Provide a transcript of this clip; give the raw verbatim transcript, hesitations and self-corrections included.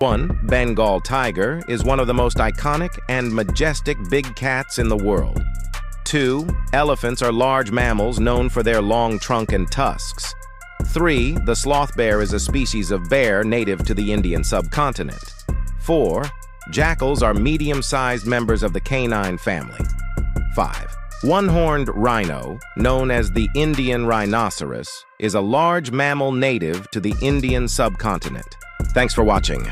One, Bengal tiger is one of the most iconic and majestic big cats in the world. Two, elephants are large mammals known for their long trunk and tusks. Three, the sloth bear is a species of bear native to the Indian subcontinent. Four, jackals are medium-sized members of the canine family. Five, one-horned rhino, known as the Indian rhinoceros, is a large mammal native to the Indian subcontinent. Thanks for watching.